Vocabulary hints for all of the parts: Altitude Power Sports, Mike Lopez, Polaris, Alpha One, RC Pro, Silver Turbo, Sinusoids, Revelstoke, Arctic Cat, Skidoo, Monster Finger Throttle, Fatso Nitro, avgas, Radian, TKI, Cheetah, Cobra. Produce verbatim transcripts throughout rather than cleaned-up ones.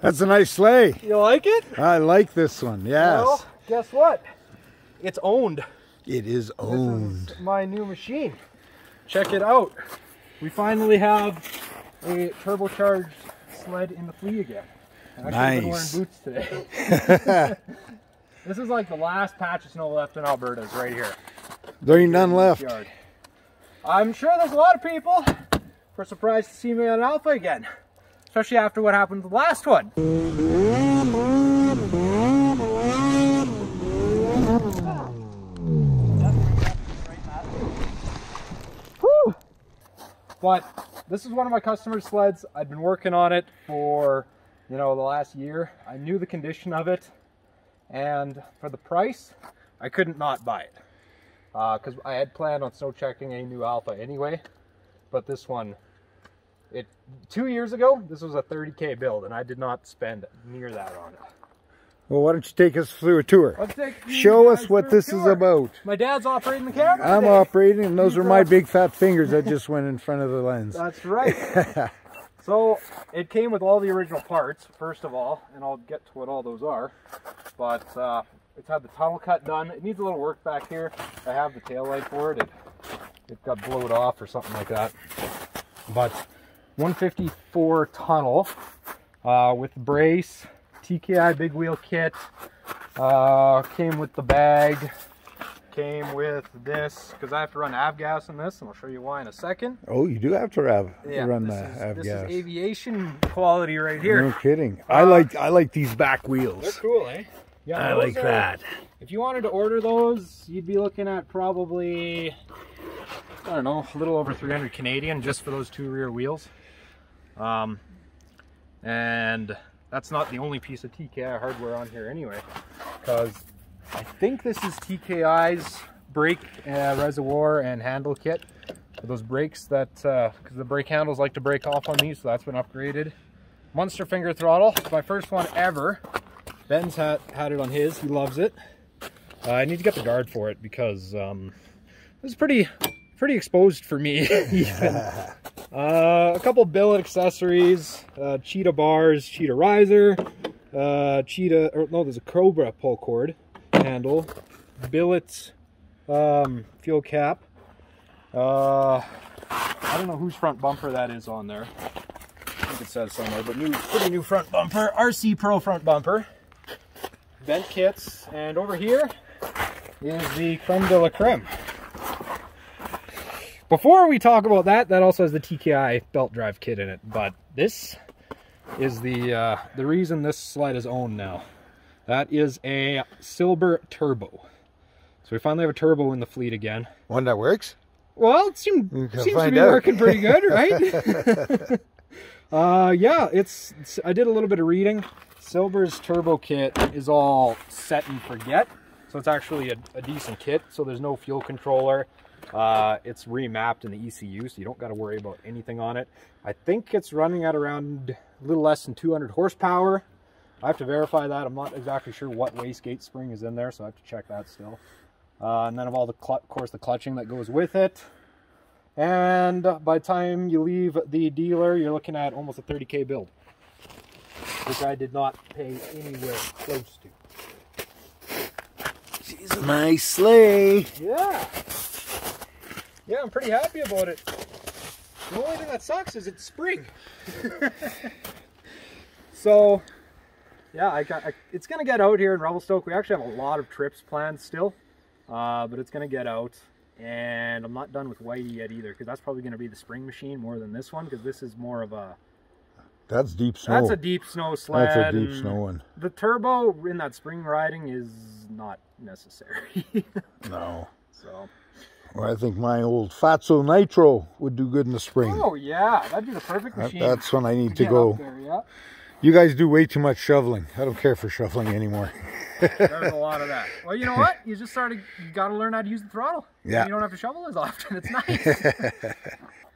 That's a nice sleigh. You like it? I like this one, yes. Well, guess what? It's owned. It is owned. This is my new machine. Check it out. We finally have a turbocharged sled in the fleet again. Actually, nice. I've been wearing boots today. This is like the last patch of snow left in Alberta's right here. There ain't none left. Yard. I'm sure there's a lot of people who are surprised to see me on Alpha again. Especially after what happened to the last one. Whew. But this is one of my customer's sleds. I've been working on it for, you know, the last year. I knew the condition of it, and for the price, I couldn't not buy it. Because uh, I had planned on snow checking a new Alpha anyway, but this one, It two years ago, this was a thirty K build, and I did not spend near that on it. Well, why don't you take us through a tour? Let's take Show us what this is about. My dad's operating the camera. I'm today. operating, and those are my big fat fingers that just went in front of the lens. That's right. So it came with all the original parts, first of all, and I'll get to what all those are. But uh, it's had the tunnel cut done. It needs a little work back here. I have the taillight for it. It, it got blown off or something like that. But one fifty-four tunnel uh, with brace, T K I big wheel kit, uh, came with the bag, came with this, because I have to run avgas in this, and I'll show you why in a second. Oh, you do have to run, yeah, run the is, avgas. This is aviation quality right here. No kidding. Uh, I like I like these back wheels. They're cool, eh? Yeah, I like are, that. If you wanted to order those, you'd be looking at probably, I don't know, a little over three hundred Canadian just for those two rear wheels. Um, and that's not the only piece of T K I hardware on here anyway, because I think this is T K I's brake uh, reservoir and handle kit. Those brakes that, because uh, the brake handles like to break off on these, so that's been upgraded. Monster Finger Throttle, my first one ever. Ben's had, had it on his, he loves it. Uh, I need to get the guard for it because um, it was pretty, pretty exposed for me. Yeah. Uh, a couple billet accessories, uh, Cheetah bars, Cheetah riser, uh, Cheetah, or no, there's a Cobra pull cord handle, billet um, fuel cap. Uh, I don't know whose front bumper that is on there. I think it says somewhere, but new, pretty new front bumper, R C Pro front bumper, vent kits, and over here is the creme de la creme. Before we talk about that, that also has the T K I belt drive kit in it, but this is the uh, the reason this sled is owned now. That is a Silver Turbo. So we finally have a turbo in the fleet again. One that works? Well, it seemed, seems to be out. working pretty good, right? uh, yeah, it's, it's. I did a little bit of reading. Silver's turbo kit is all set and forget, so it's actually a, a decent kit, so there's no fuel controller. Uh, it's remapped in the E C U, so you don't got to worry about anything on it. I think it's running at around a little less than two hundred horsepower. I have to verify that. I'm not exactly sure what wastegate spring is in there, so I have to check that still. Uh, and then of all the, of course, the clutching that goes with it. And by the time you leave the dealer, you're looking at almost a thirty K build, which I did not pay anywhere close to. She's a nice sleigh. Yeah. Yeah, I'm pretty happy about it. The only thing that sucks is it's spring. So, yeah, I got, I, it's going to get out here in Revelstoke. We actually have a lot of trips planned still, uh, but it's going to get out. And I'm not done with Whitey yet either, because that's probably going to be the spring machine more than this one, because this is more of a... That's deep snow. That's a deep snow sled. That's a deep snow one. The turbo in that spring riding is not necessary. No. So... Well, I think my old Fatso Nitro would do good in the spring. Oh, yeah. That'd be the perfect machine. That, that's when I need to go. There, yeah. You guys do way too much shoveling. I don't care for shoveling anymore. There's a lot of that. Well, you know what? You just started, you got to learn how to use the throttle. Yeah. You don't have to shovel as often. It's nice.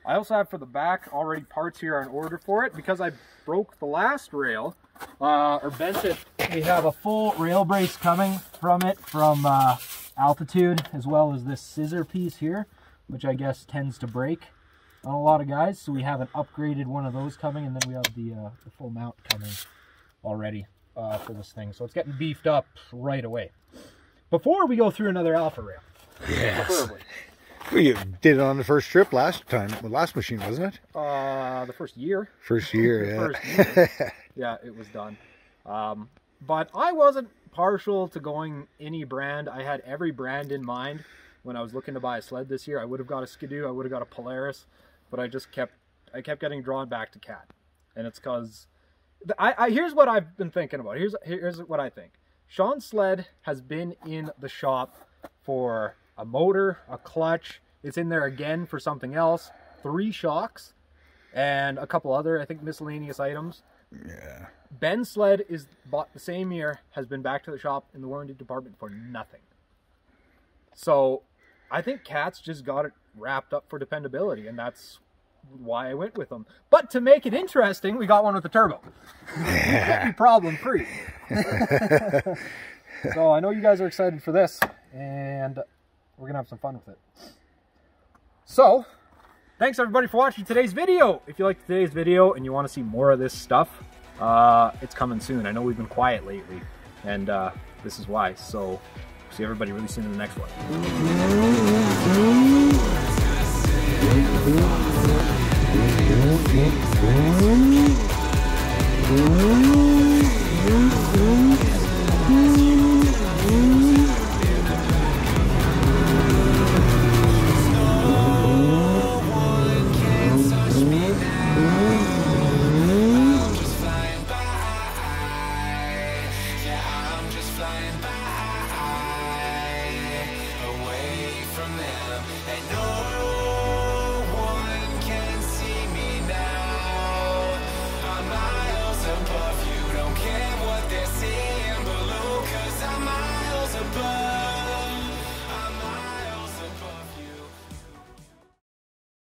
I also have for the back already parts here on order for it. Because I broke the last rail, uh, or bent it, we have a full rail brace coming from it from... Uh, Altitude, as well as this scissor piece here, which I guess tends to break on a lot of guys, so we have an upgraded one of those coming, and then we have the, uh, the full mount coming already uh, for this thing, so it's getting beefed up right away before we go through another alpha rail. Yes, preferably. We did it on the first trip last time, the last machine, wasn't it? Uh, the first year. First year, yeah. First year. Yeah, it was done. Um, but I wasn't partial to going any brand. I had every brand in mind when I was looking to buy a sled this year. I would have got a Skidoo, I would have got a Polaris, but I just kept, I kept getting drawn back to Cat. And it's because, I, I, here's what I've been thinking about. Here's, here's what I think. Sean's sled has been in the shop for a motor, a clutch. It's in there again for something else, three shocks, and a couple other, I think, miscellaneous items. Yeah. Ben's sled is bought the same year, has been back to the shop in the warranty department for nothing. So I think Cat's just got it wrapped up for dependability, and that's why I went with them. But to make it interesting, we got one with a turbo. Yeah. Problem free. So I know you guys are excited for this, and we're gonna have some fun with it. So thanks everybody for watching today's video. If you liked today's video and you want to see more of this stuff, uh, it's coming soon. I know we've been quiet lately, and uh, this is why. So see everybody really soon in the next one.